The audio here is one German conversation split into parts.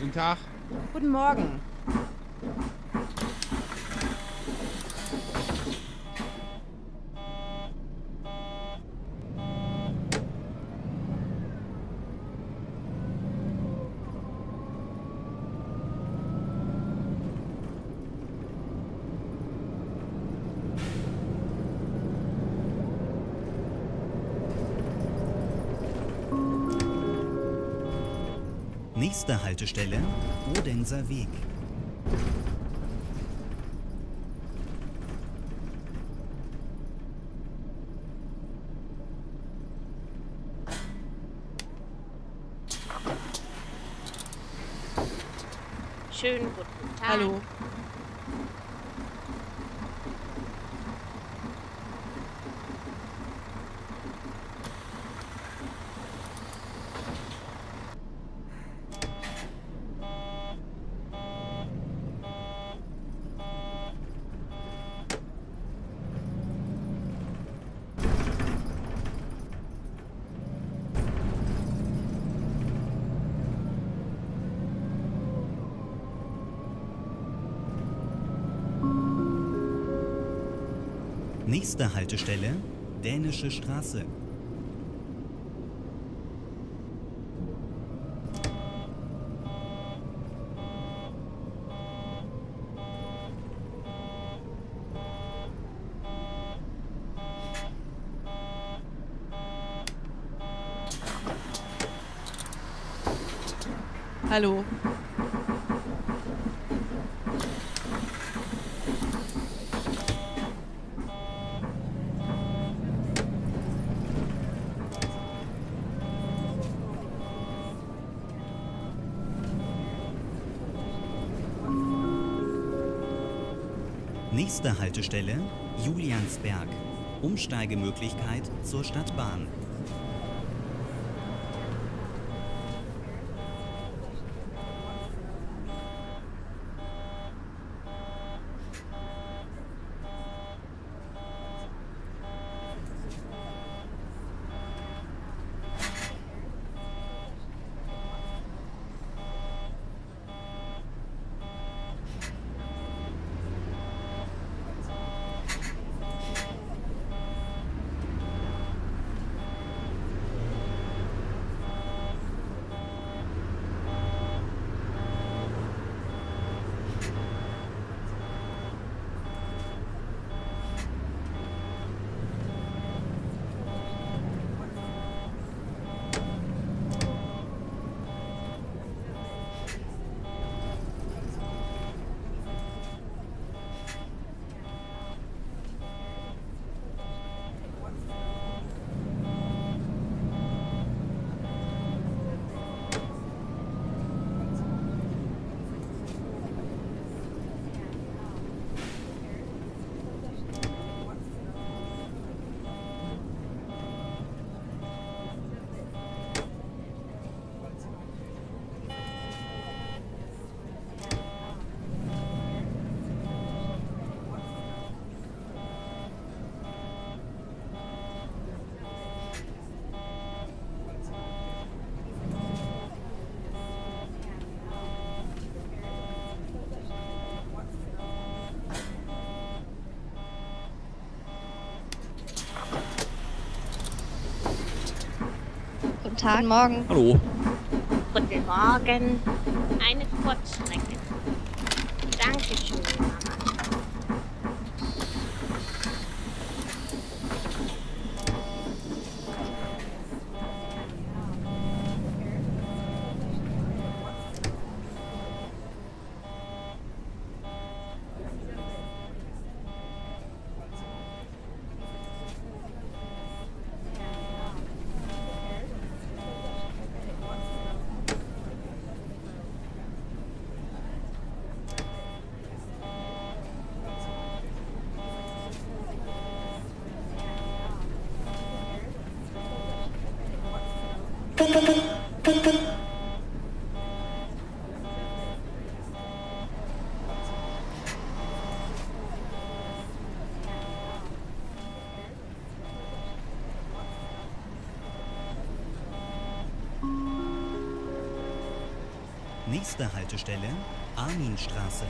Guten Tag. Guten Morgen. Nächste Haltestelle, Rodenser Weg. Schönen guten Tag. Hallo. Nächste Haltestelle, Dänische Straße. Hallo. Nächste Haltestelle, Juliansberg. Umsteigemöglichkeit zur Stadtbahn. Guten Morgen. Hallo. Guten Morgen. Eine Kurzstrecke. Dankeschön, Nächste Haltestelle Arminstraße.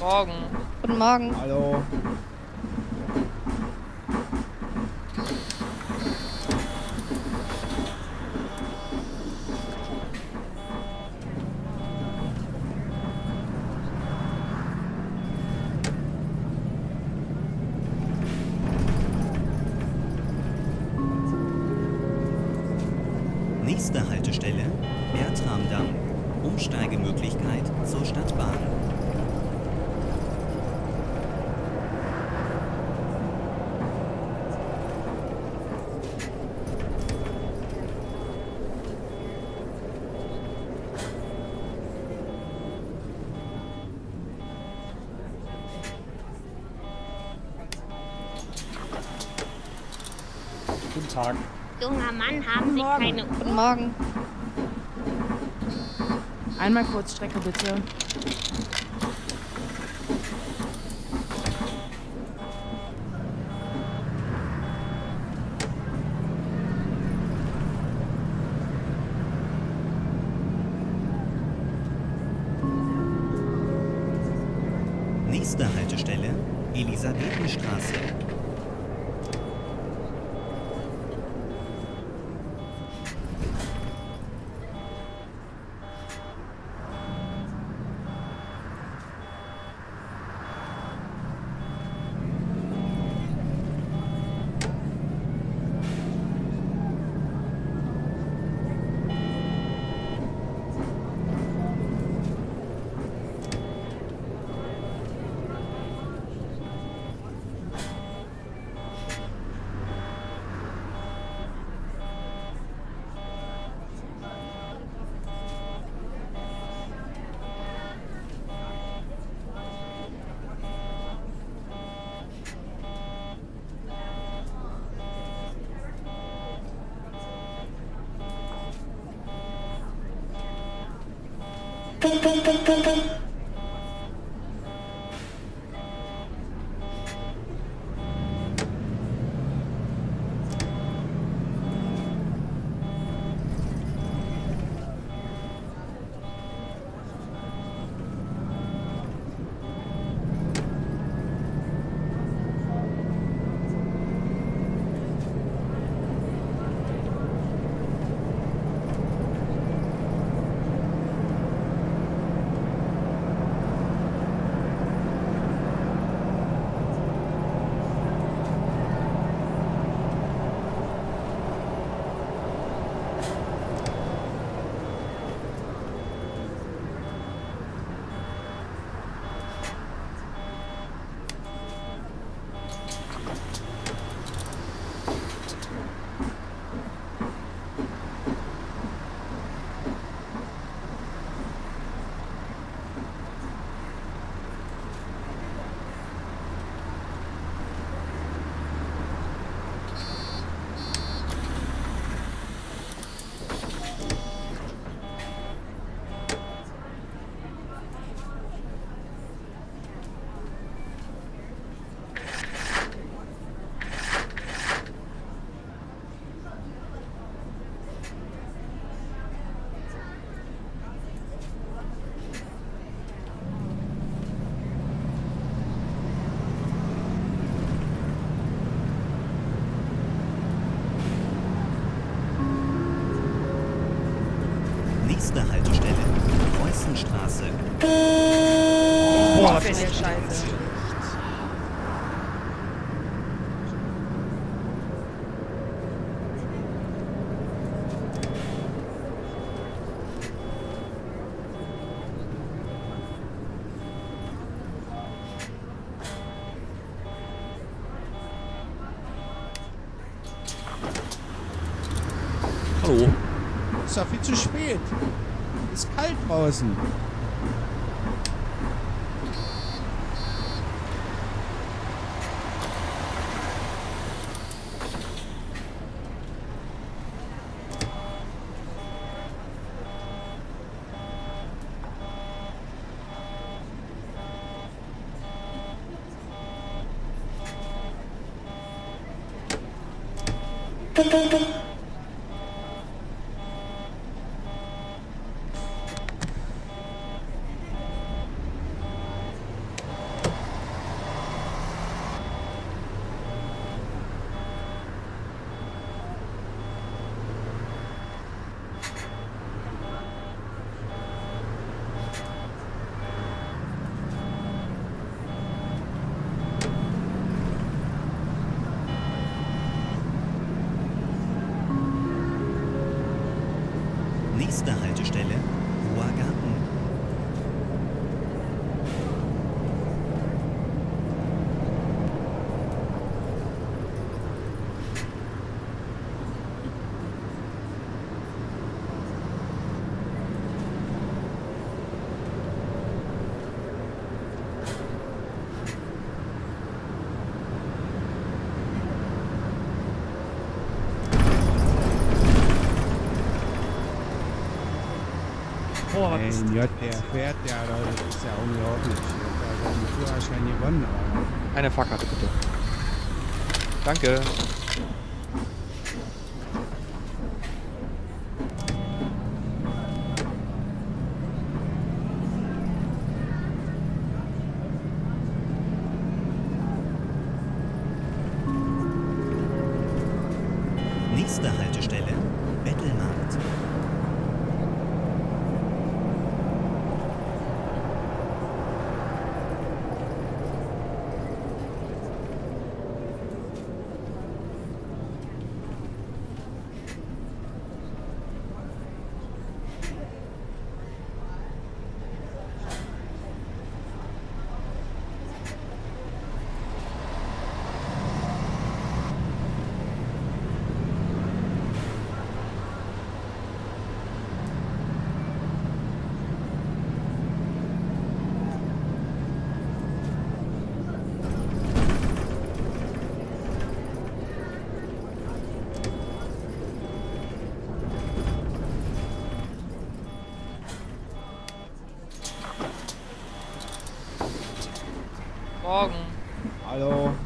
Morgen. Guten Morgen. Hallo. Nächste Haltestelle, Bertramdamm. Umsteigemöglichkeit zur Stadtbahn. Guten Tag. Junger Mann, haben Sie keine Uhr? Guten Morgen. Einmal Kurzstrecke, bitte. Nächste Haltestelle, Elisabethenstraße. Nächste Haltestelle, Preußenstraße. Boah, das ist ja scheiße. Hallo. Ist ja viel zu spät. Ist kalt draußen. Oh, was ist J, der fährt ja, Leute, das ist ja unglaublich. Der hat den Führerschein gewonnen, aber... Eine Fahrkarte, bitte. Danke. Hallo.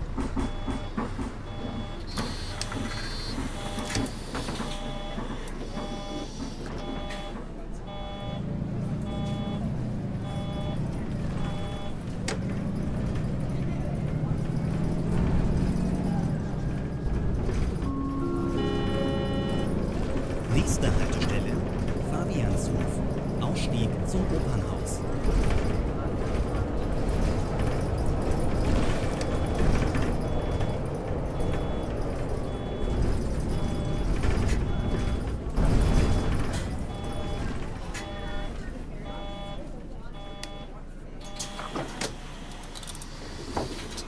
Nächste Haltestelle. Fabianshof. Ausstieg zum Opernhaus.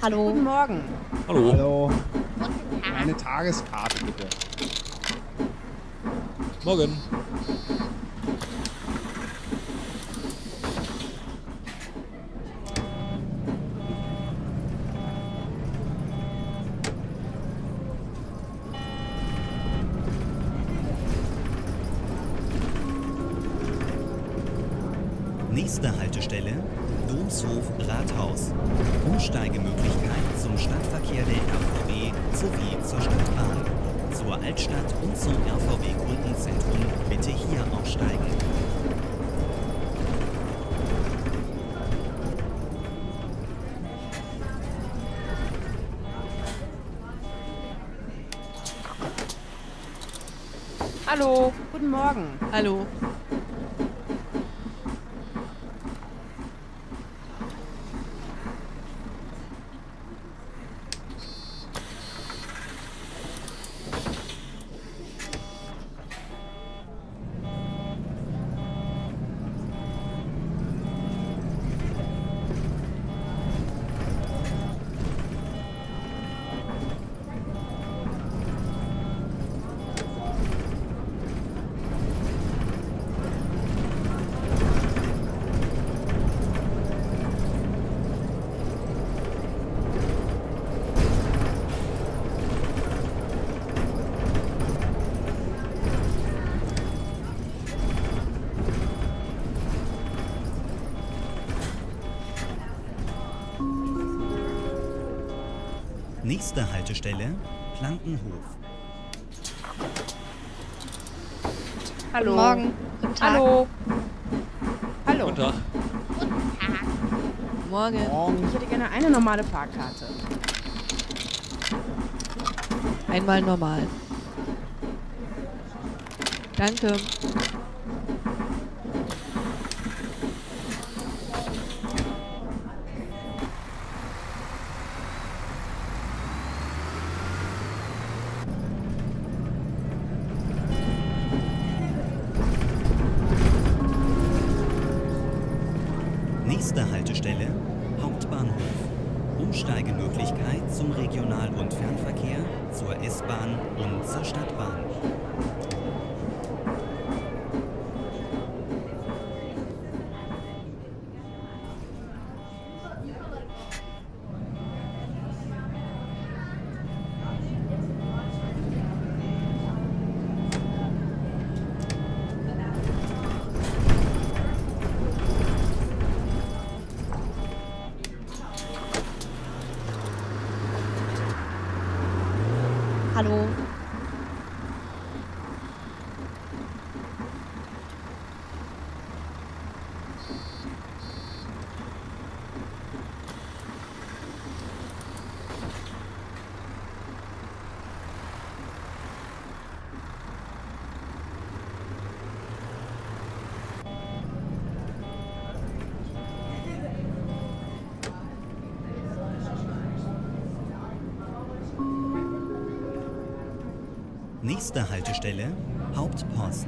Hallo. Guten Morgen. Hallo. Hallo. Guten Tag. Eine Tageskarte, bitte. Morgen. Nächste Haltestelle. Domshof Rathaus. Umsteigemöglichkeit zum Stadtverkehr der RVW sowie zur Stadtbahn. Zur Altstadt und zum RVW-Kundenzentrum bitte hier aussteigen. Hallo, guten Morgen. Hallo. Nächste Haltestelle, Plankenhof. Hallo. Guten Morgen. Guten Tag. Hallo. Hallo. Guten Tag. Guten Tag. Morgen. Morgen. Ich hätte gerne eine normale Fahrkarte. Einmal normal. Danke. Nächste Haltestelle, Hauptbahnhof. Umsteigemöglichkeit zum Regional- und Fernverkehr, zur S-Bahn und zur Stadtbahn. Hallo. Nächste Haltestelle, Hauptpost.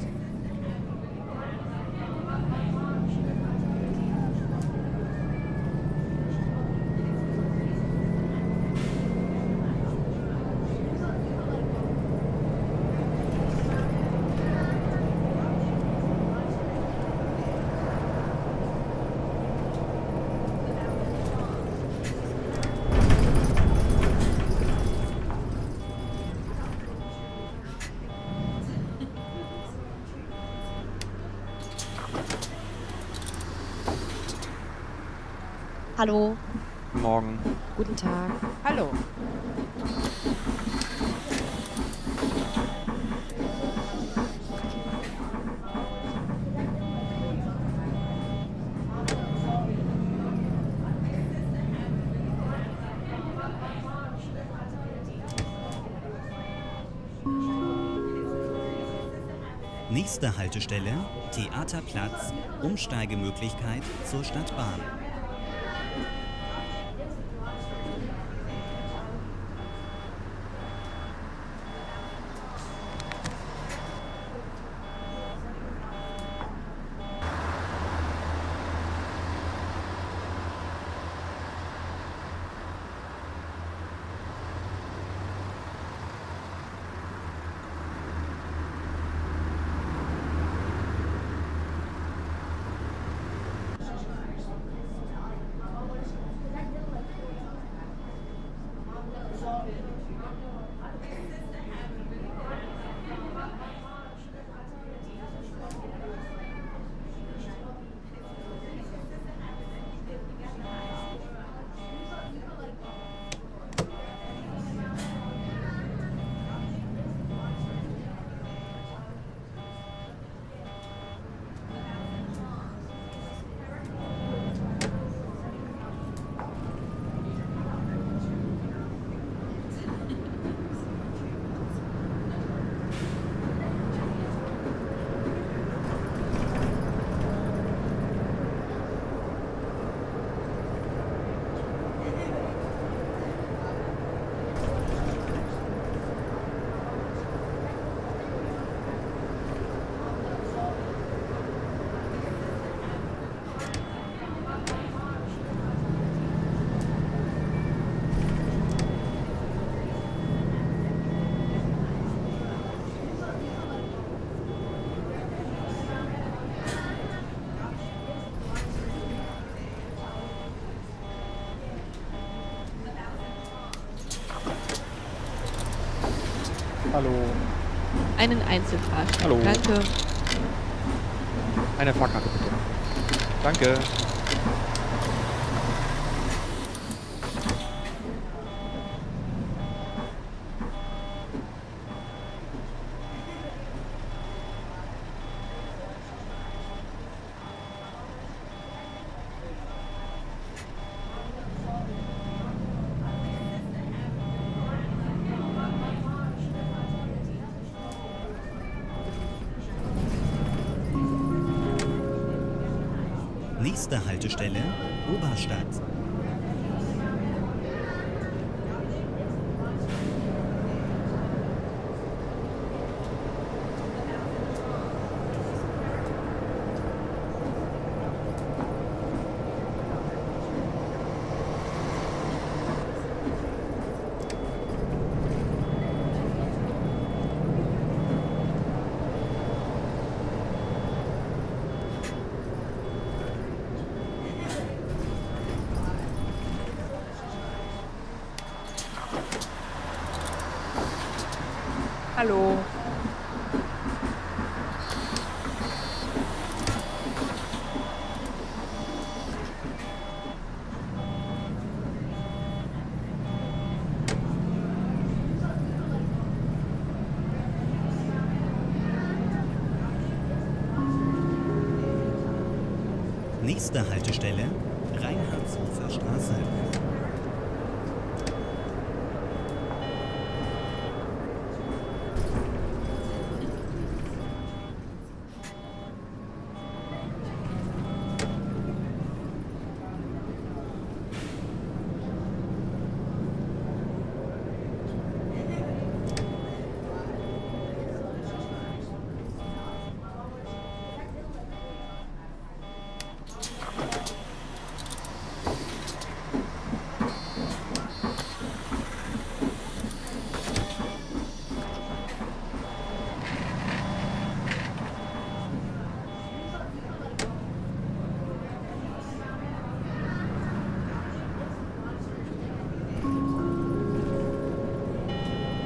Hallo. Morgen. Guten Tag. Hallo. Nächste Haltestelle, Theaterplatz, Umsteigemöglichkeit zur Stadtbahn. Hallo. Einen Einzelfahrschein. Hallo. Danke. Eine Fahrkarte bitte. Danke. Nächste Haltestelle, Oberstadt. Hallo. Nächste Haltestelle, Reinhardshofer Straße.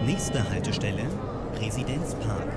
Nächste Haltestelle, Residenzpark.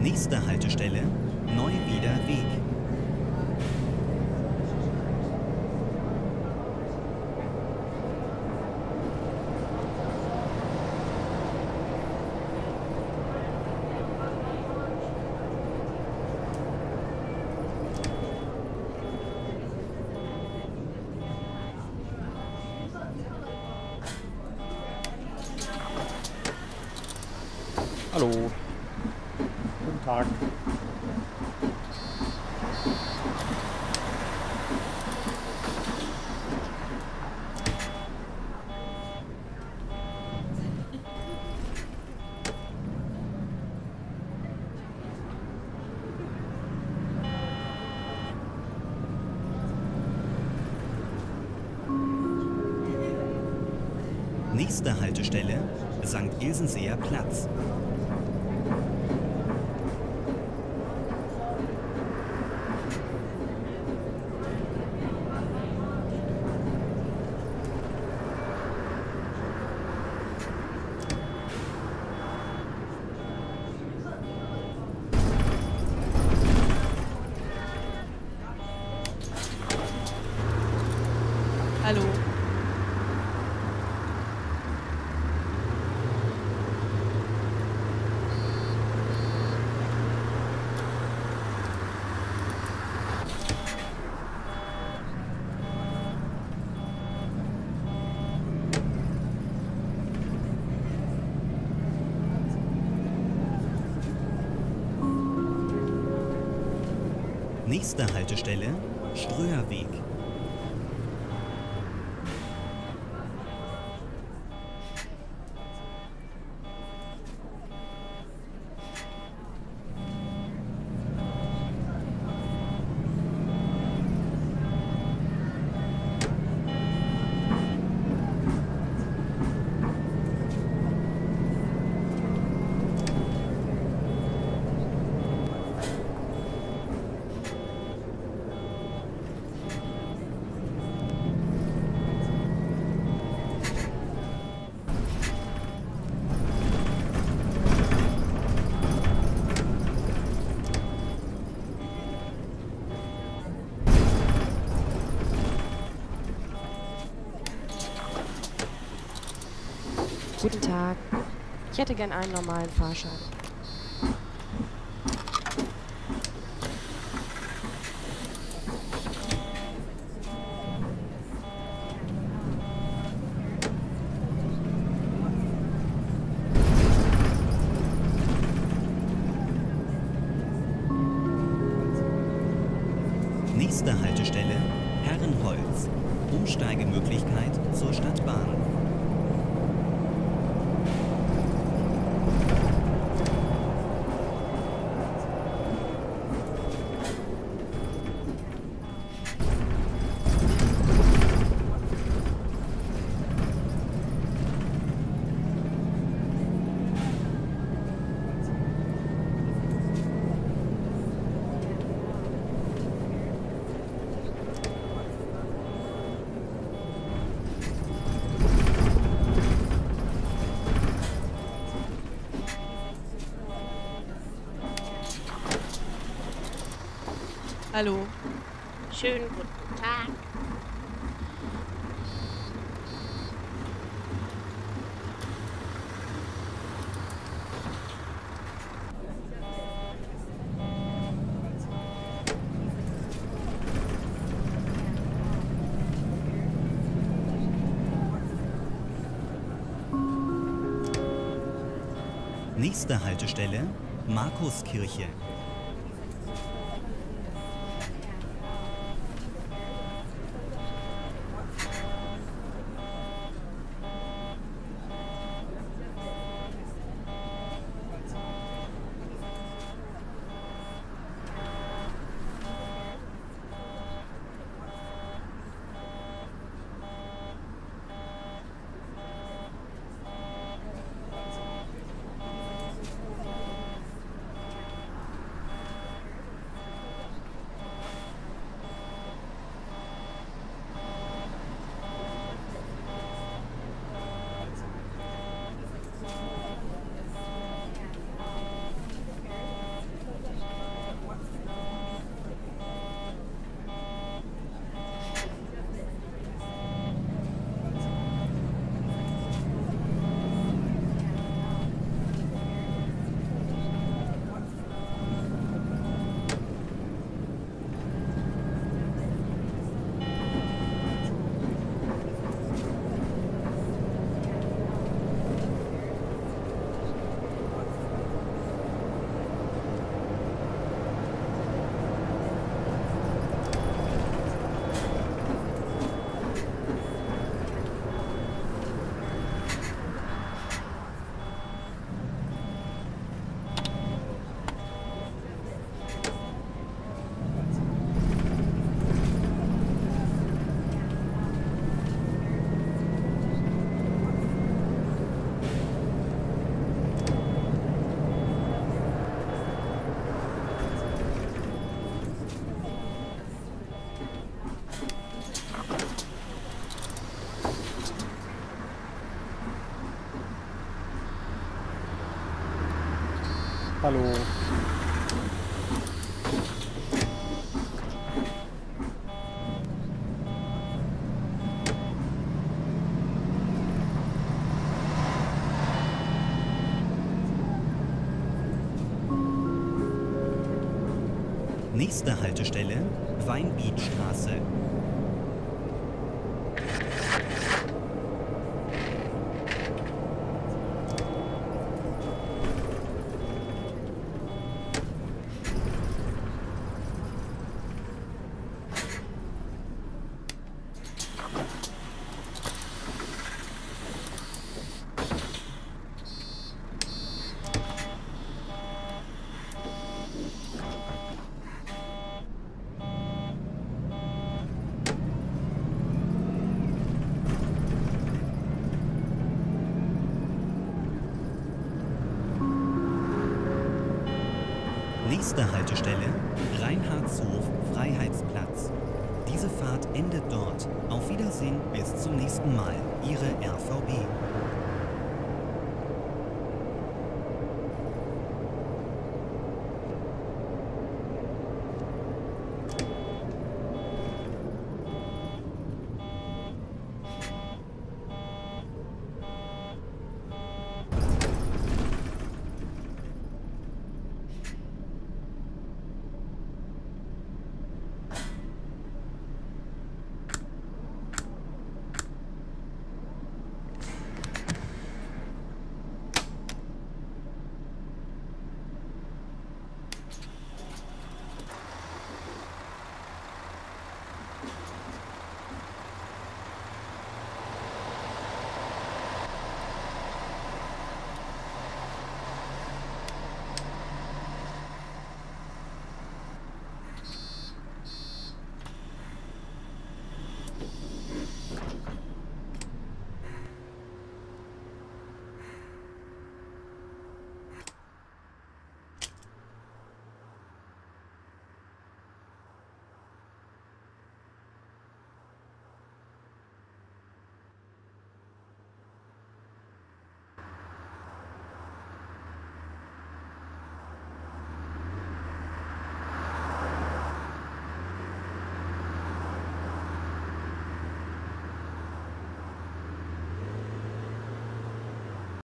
Nächste Haltestelle, Neuwieder Weg. Hallo. Guten Tag. Nächste Haltestelle, St. Ilsenseer Platz. Hallo. Nächste Haltestelle, Ströherweg. Guten Tag. Ich hätte gern einen normalen Fahrschein. Nächste Haltestelle Herrenholz. Umsteigemöglichkeit zur Stadtbahn. Hallo. Schönen guten Tag. Nächste Haltestelle Markuskirche. Hallo. Nächste Haltestelle Weinbietstraße. Nächste Haltestelle Reinhardshof Freiheitsplatz. Diese Fahrt endet dort. Auf Wiedersehen bis zum nächsten Mal. Ihre RVW.